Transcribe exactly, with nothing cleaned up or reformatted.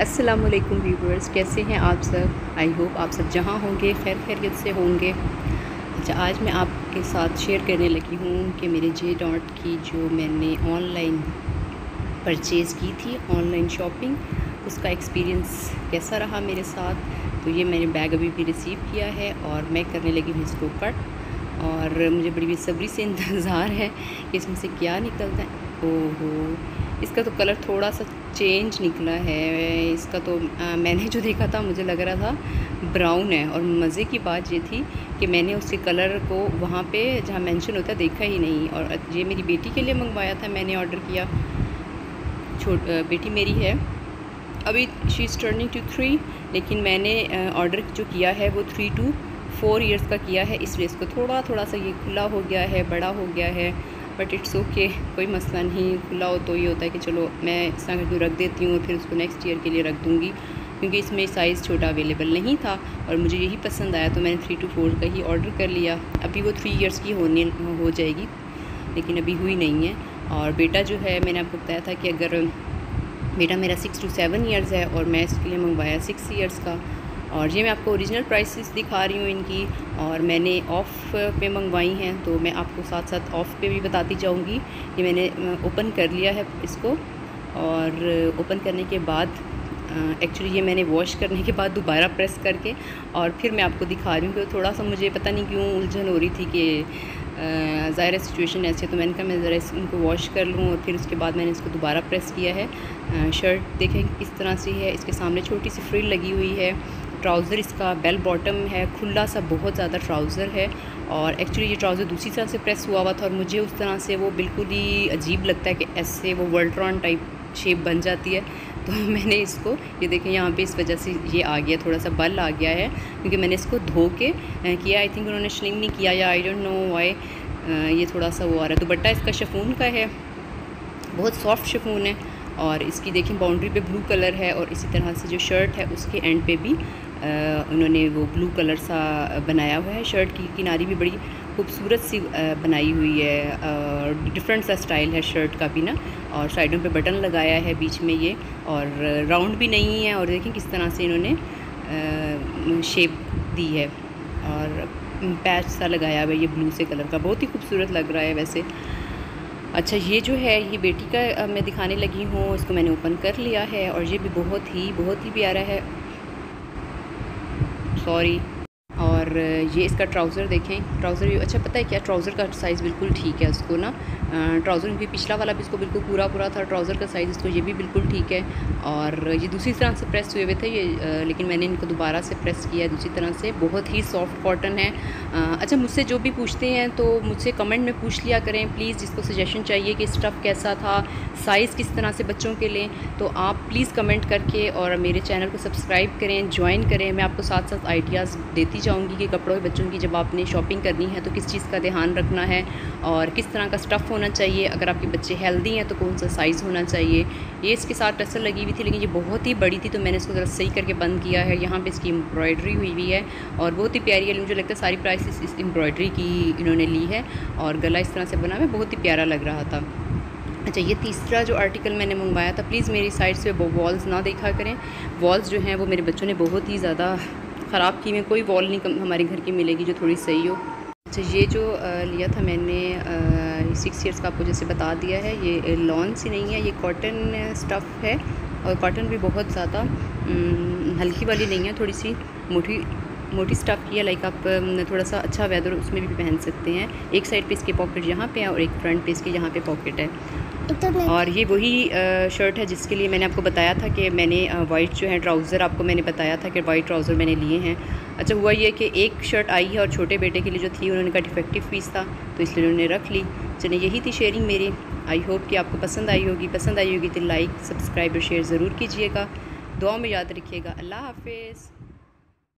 अस्सलामुअलैकुम व्यूवर्स, कैसे हैं आप सब। आई होप आप सब जहाँ होंगे खैर खैरियत से होंगे। अच्छा, आज मैं आपके साथ शेयर करने लगी हूँ कि मेरे जे डॉट की जो मैंने ऑनलाइन परचेज़ की थी, ऑनलाइन शॉपिंग, उसका एक्सपीरियंस कैसा रहा मेरे साथ। तो ये मैंने बैग अभी भी रिसीव किया है और मैं करने लगी हूँ इसको कट, और मुझे बड़ी बेसब्री से इंतज़ार है कि इसमें से क्या निकलता है। ओहो, इसका तो कलर थोड़ा सा चेंज निकला है। इसका तो आ, मैंने जो देखा था मुझे लग रहा था ब्राउन है, और मज़े की बात ये थी कि मैंने उसके कलर को वहाँ पे जहाँ मेंशन होता देखा ही नहीं। और ये मेरी बेटी के लिए मंगवाया था मैंने, ऑर्डर किया। छोट बेटी मेरी है, अभी she is turning two three, लेकिन मैंने ऑर्डर जो किया है वो थ्री टू फोर इयर्स का किया है, इसलिए इसको थोड़ा थोड़ा सा ये खुला हो गया है, बड़ा हो गया है। बट इट्स ओके, कोई मसला नहीं। खुला हो तो ये होता है कि चलो मैं इस तरह तो रख देती हूँ, फिर उसको नेक्स्ट ईयर के लिए रख दूँगी, क्योंकि इसमें साइज़ छोटा अवेलेबल नहीं था और मुझे यही पसंद आया, तो मैंने थ्री टू फोर का ही ऑर्डर कर लिया। अभी वो थ्री इयर्स की होने हो जाएगी, लेकिन अभी हुई नहीं है। और बेटा जो है, मैंने आपको बताया था कि अगर बेटा मेरा सिक्स टू सेवन ईयर्स है और मैं इसके लिए मंगवाया सिक्स ईयर्स का। और ये मैं आपको ओरिजिनल प्राइसेस दिखा रही हूँ इनकी, और मैंने ऑफ़ पे मंगवाई हैं, तो मैं आपको साथ साथ ऑफ़ पे भी बताती जाऊँगी। ये मैंने ओपन कर लिया है इसको, और ओपन करने के बाद एक्चुअली ये मैंने वॉश करने के बाद दोबारा प्रेस करके और फिर मैं आपको दिखा रही हूँ, कि थोड़ा सा मुझे पता नहीं क्यों उलझन हो रही थी कि ज़ाहिर सिचुएशन ऐसे, तो मैंने कहा मैं ज़रा इनको वॉश कर लूँ, और फिर उसके बाद मैंने इसको दोबारा प्रेस किया है। शर्ट देखें किस तरह से है, इसके सामने छोटी सी फ्रिल लगी हुई है। ट्राउज़र इसका बेल बॉटम है, खुला सा बहुत ज़्यादा ट्राउज़र है। और एक्चुअली ये ट्राउज़र दूसरी तरह से प्रेस हुआ हुआ था, और मुझे उस तरह से वो बिल्कुल ही अजीब लगता है कि ऐसे वो वर्ल्ट्रॉन टाइप शेप बन जाती है। तो मैंने इसको, ये देखें यहाँ पे, इस वजह से ये आ गया, थोड़ा सा बल आ गया है, क्योंकि मैंने इसको धो के किया। आई थिंक उन्होंने श्लिंग नहीं किया, या आई डोंट नो वाई ये थोड़ा सा वो आ रहा है। दुपट्टा इसका शिफॉन का है, बहुत सॉफ्ट शिफॉन है, और इसकी देखें बाउंड्री पे ब्लू कलर है, और इसी तरह से जो शर्ट है उसके एंड पे भी आ, उन्होंने वो ब्लू कलर सा बनाया हुआ है। शर्ट की किनारी भी बड़ी खूबसूरत सी आ, बनाई हुई है, और डिफरेंट सा स्टाइल है शर्ट का भी ना। और साइडों पे बटन लगाया है बीच में ये, और राउंड भी नहीं है, और देखें किस तरह से इन्होंने शेप दी है, और पैच सा लगाया हुआ है ये ब्लू से कलर का, बहुत ही खूबसूरत लग रहा है वैसे। अच्छा, ये जो है, ये बेटी का आ, मैं दिखाने लगी हूँ, इसको मैंने ओपन कर लिया है, और ये भी बहुत ही बहुत ही प्यारा है, सॉरी। और ये इसका ट्राउज़र देखें, ट्राउज़र भी अच्छा, पता है क्या, ट्राउज़र का साइज़ बिल्कुल ठीक है उसको ना। ट्राउज़र क्योंकि पिछला वाला भी इसको बिल्कुल पूरा पूरा था, ट्राउज़र का साइज़ इसको ये भी बिल्कुल ठीक है। और ये दूसरी तरह से प्रेस हुए हुए थे ये, आ, लेकिन मैंने इनको दोबारा से प्रेस किया दूसरी तरह से। बहुत ही सॉफ़्ट कॉटन है। आ, अच्छा, मुझसे जो भी पूछते हैं तो मुझसे कमेंट में पूछ लिया करें प्लीज़, जिसको सजेशन चाहिए कि स्टफ़ कैसा था, साइज़ किस तरह से बच्चों के लिए, तो आप प्लीज़ कमेंट करके और मेरे चैनल को सब्सक्राइब करें, ज्वाइन करें। मैं आपको साथ साथ आइडियाज़ देती चाहूँगी कि कपड़ों के बच्चों की जब आपने शॉपिंग करनी है तो किस चीज़ का ध्यान रखना है, और किस तरह का स्टफ़ होना चाहिए, अगर आपके बच्चे हेल्दी हैं तो कौन सा साइज़ होना चाहिए। ये इसके साथ टसल लगी हुई थी, लेकिन ये बहुत ही बड़ी थी, तो मैंने इसको ज़रा सही करके बंद किया है। यहाँ पे इसकी एम्ब्रॉयडरी हुई हुई है और बहुत ही प्यारी है। मुझे लगता है सारी प्राइस इस, इस एम्ब्रॉयडरी की इन्होंने ली है, और गला इस तरह से बना हुआ, बहुत ही प्यारा लग रहा था। अच्छा, ये तीसरा जो आर्टिकल मैंने मंगवाया था, प्लीज़ मेरी साइड से वॉल्स ना देखा करें। वॉल्स जो हैं वो मेरे बच्चों ने बहुत ही ज़्यादा ख़राब की, में कोई वॉल नहीं हमारे घर की मिलेगी जो थोड़ी सही हो। अच्छा, ये जो आ, लिया था मैंने सिक्स इयर्स का, आपको जैसे बता दिया है, ये लॉन सी नहीं है, ये कॉटन स्टफ़ है, और कॉटन भी बहुत ज़्यादा हल्की वाली नहीं है, थोड़ी सी मोटी मोटी स्टफ़ की है। लाइक आप थोड़ा सा अच्छा वेदर उसमें भी पहन सकते हैं। एक साइड पे इसके पॉकेट यहाँ पे है, और एक फ्रंट पे इसके यहाँ पे पॉकेट है। और ये वही शर्ट है जिसके लिए मैंने आपको बताया था कि मैंने वाइट जो है ट्राउज़र, आपको मैंने बताया था कि वाइट ट्राउज़र मैंने लिए हैं। अच्छा, हुआ ये कि एक शर्ट आई है, और छोटे बेटे के लिए जो थी उन्होंने का डिफेक्टिव पीस था, तो इसलिए उन्होंने रख ली। चलिए, यही थी शेयरिंग मेरी। आई होप कि आपको पसंद आई होगी। पसंद आई होगी तो लाइक, सब्सक्राइब और शेयर ज़रूर कीजिएगा। दुआ में याद रखिएगा। अल्लाह हाफिज़।